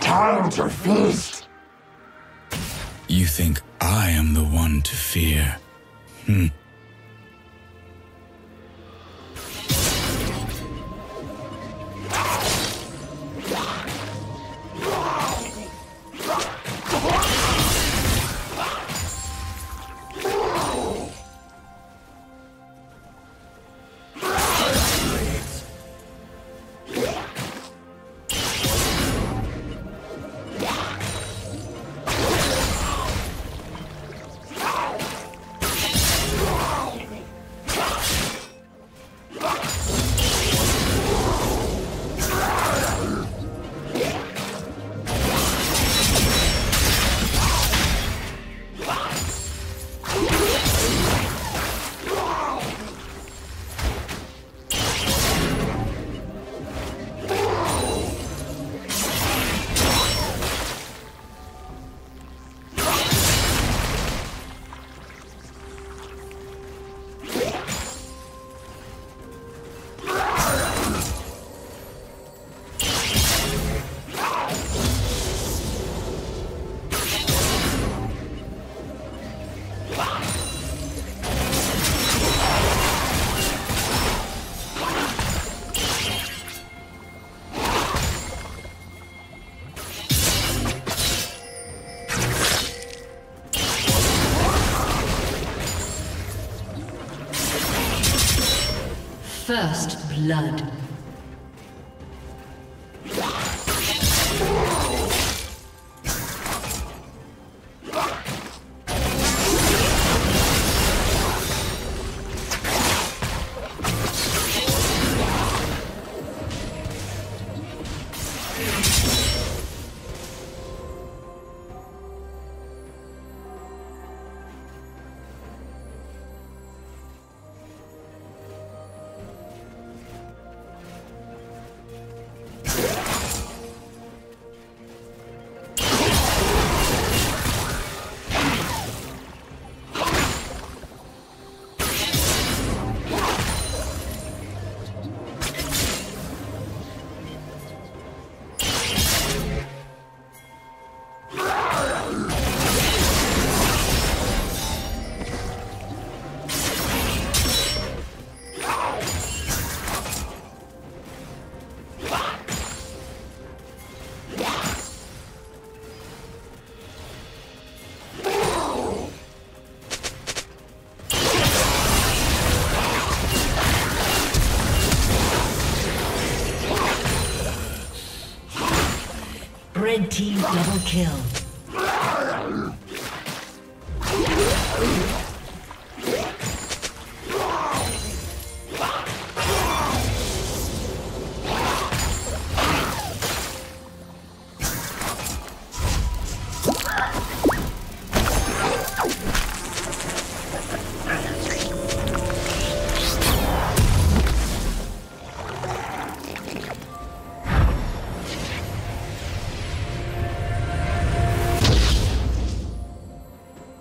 Time to feast! You think I am the one to fear? Hmm. First blood. Red team double kill.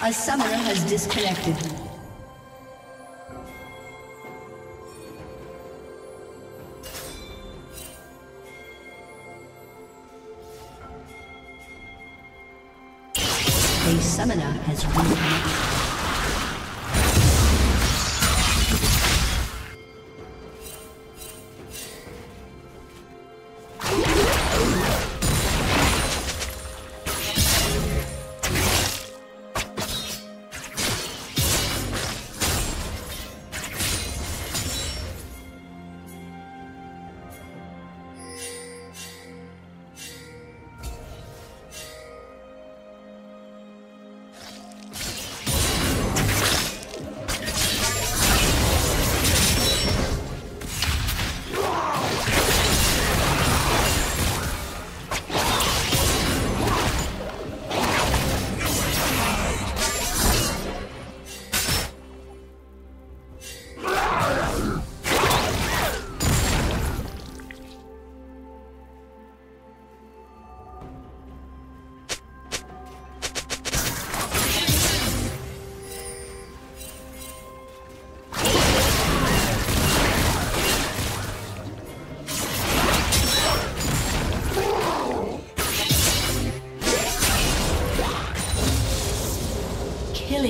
A summoner has disconnected. A summoner has reconnected.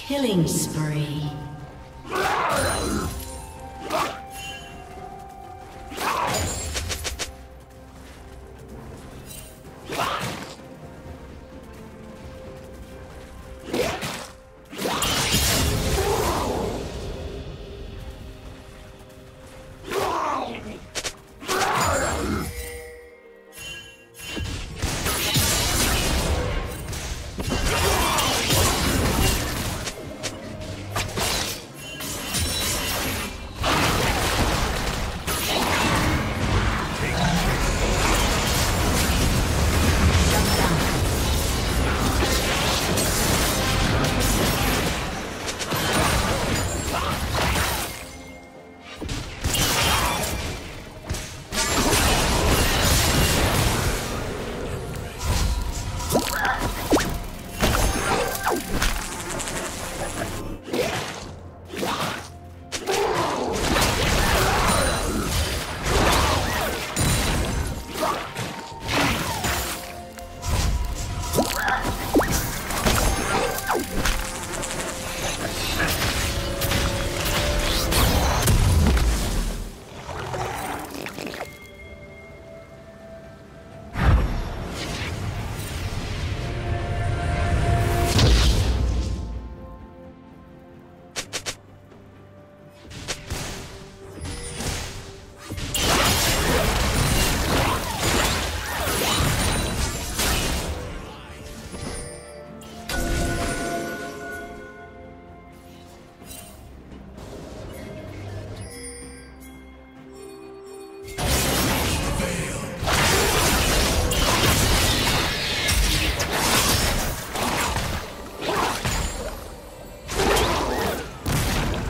Killing spree.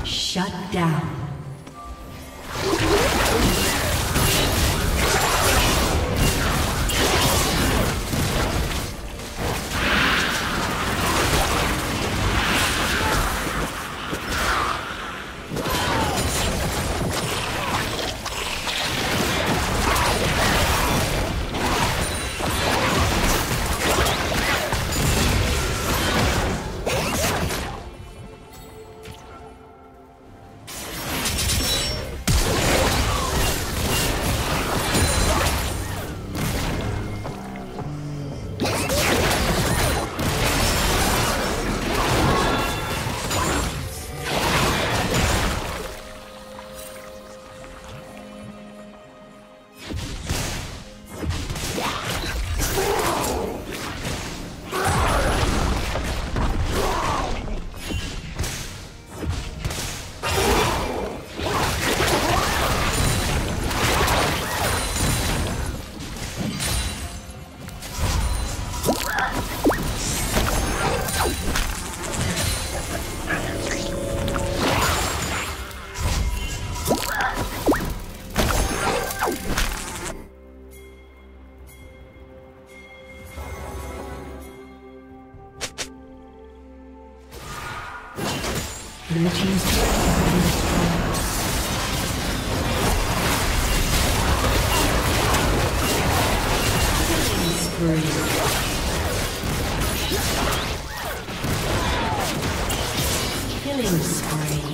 Shut down. Blue team's turret is destroyed. Killing spree.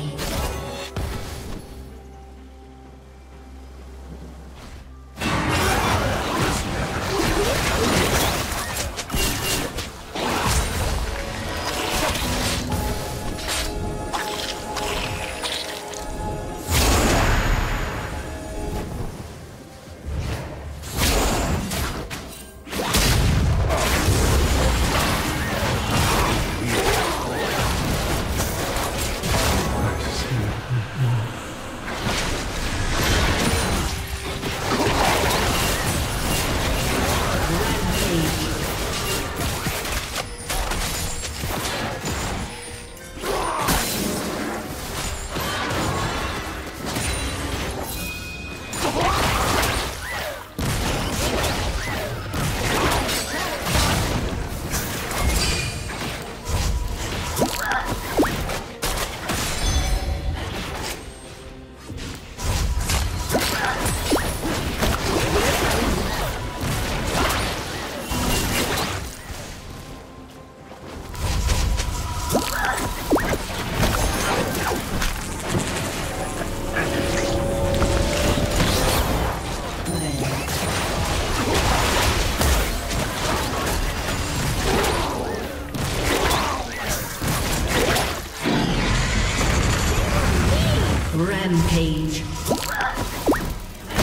Rampage.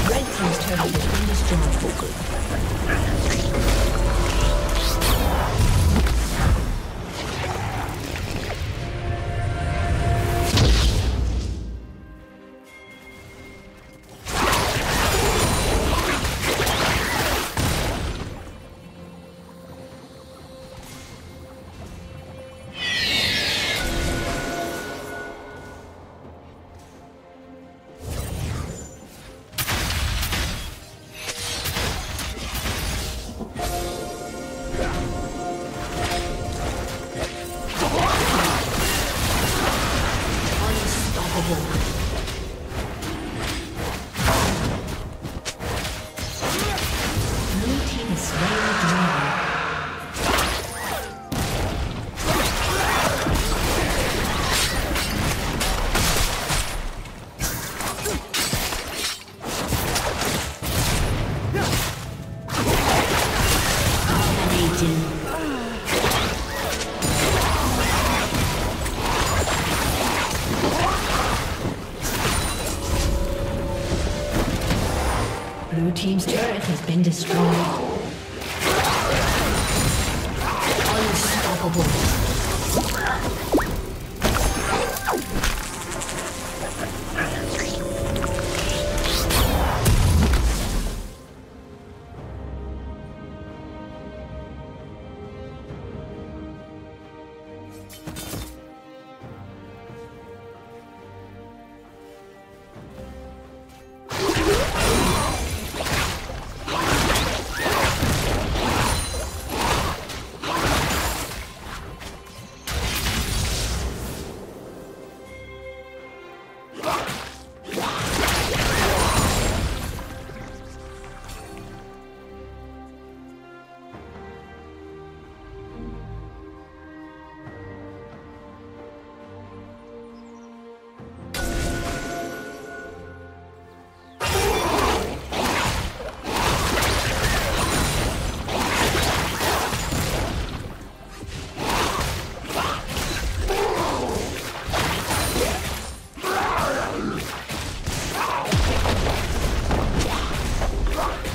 Red team's turret has been destroyed. Team's turret has been destroyed. Unstoppable.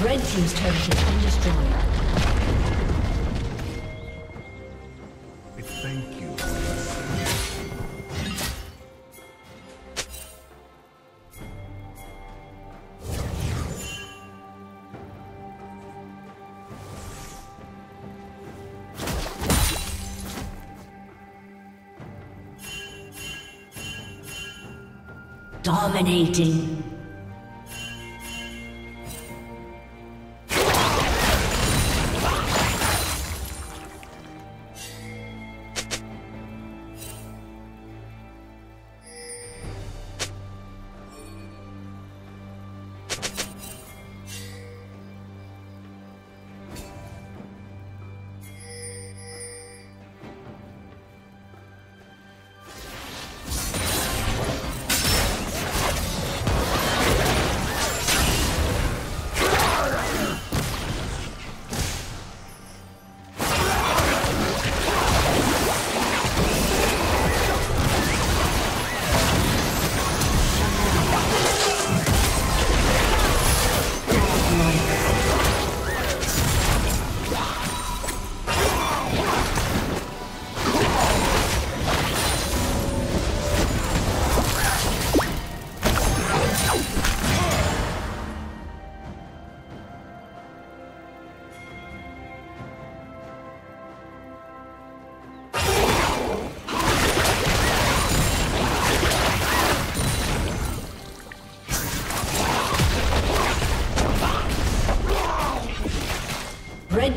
Red team's turret has been destroyed. Thank you. Dominating.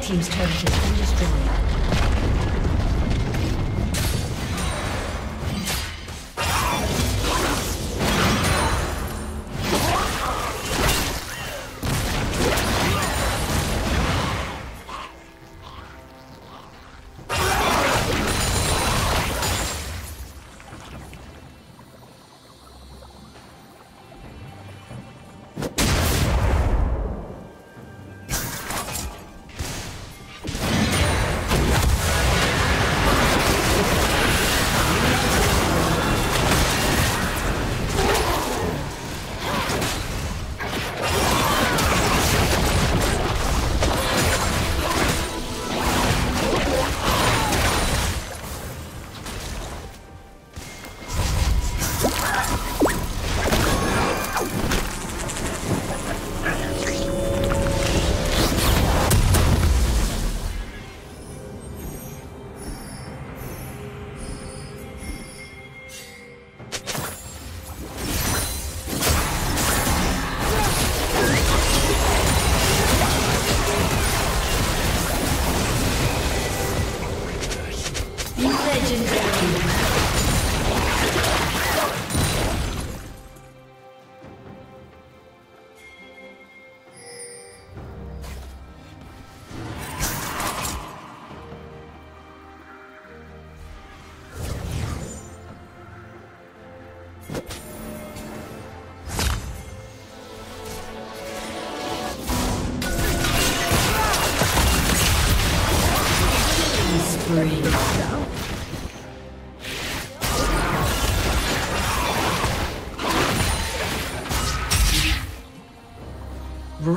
team's turret has been destroyed.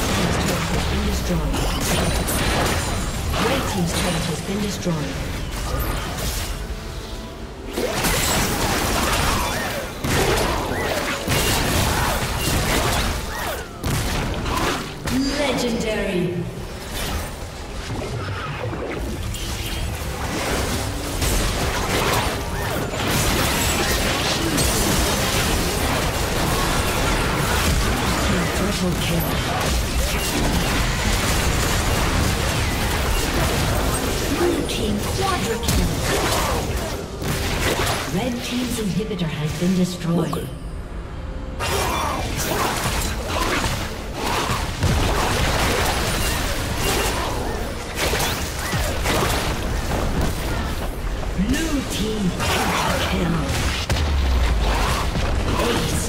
Red team's inhibitor has been destroyed. Okay. Blue team Quadrakill. Ace.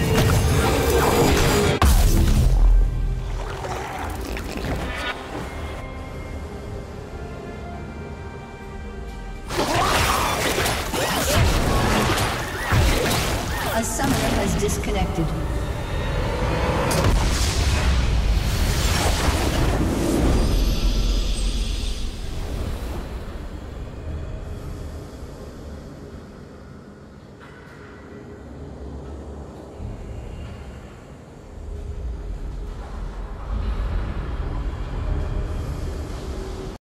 A summoner has disconnected.